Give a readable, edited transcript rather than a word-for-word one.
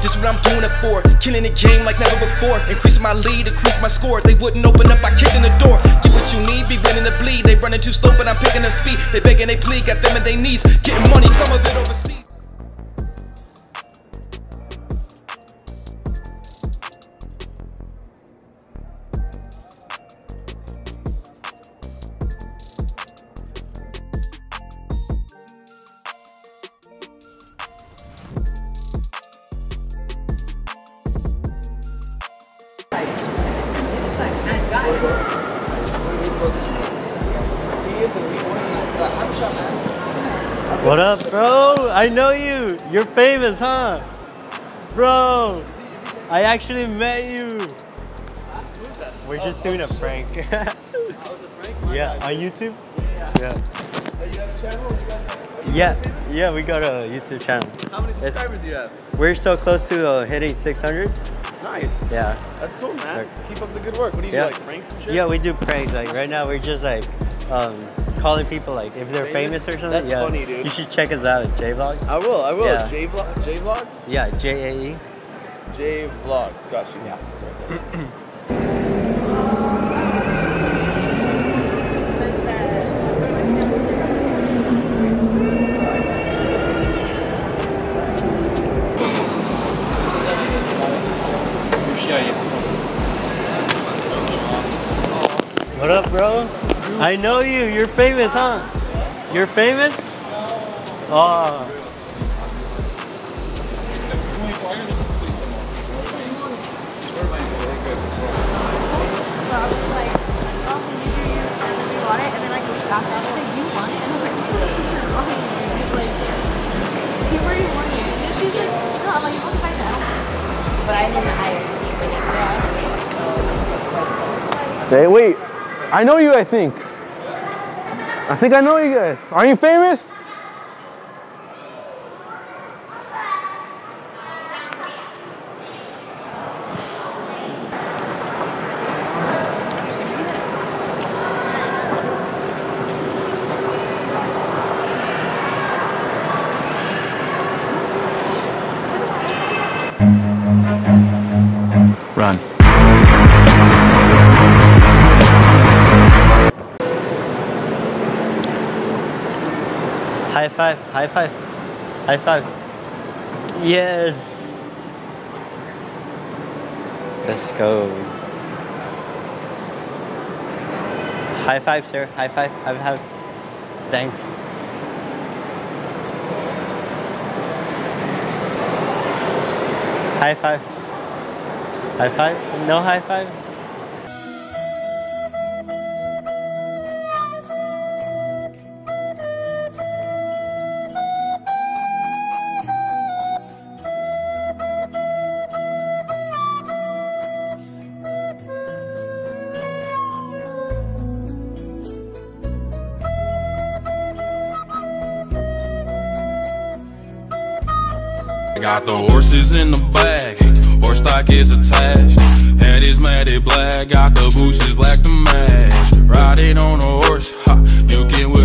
This is what I'm doing it for, killing the game like never before. Increasing my lead, increase my score. They wouldn't open up, I kicked in the door. Get what you need, be willing to bleed. They running too slow, but I'm picking their speed. They begging, they plead, got them in their knees. Getting money, some of it overseas. What up, bro? I know you. You're famous, huh? Bro, I actually met you. We're just doing a prank. Yeah, on YouTube? Yeah. Yeah, we got a YouTube channel. How many subscribers do you have? We're so close to hitting 600. Nice. Yeah. That's cool, man. Keep up the good work. What do you do, like pranks and shit? Yeah, we do pranks. Like right now, we're just like calling people like if they're famous or something. That's funny, dude. You should check us out at JAE Vlogs. I will. Yeah. JAE Vlogs? Yeah, JAE. JAE Vlogs. Got you. Yeah. What up, bro? I know you. You're famous, huh? You're famous? Oh. Hey, wait. I know you, I think. I think I know you guys. Are you famous? Run. High five, high five, high five. Yes. Let's go. High five, sir. High five, high five. Thanks. High five. High five? No high five? Got the horses in the back, horse stock is attached. Head is matted black, got the bushes black to match. Riding on a horse, ha, you can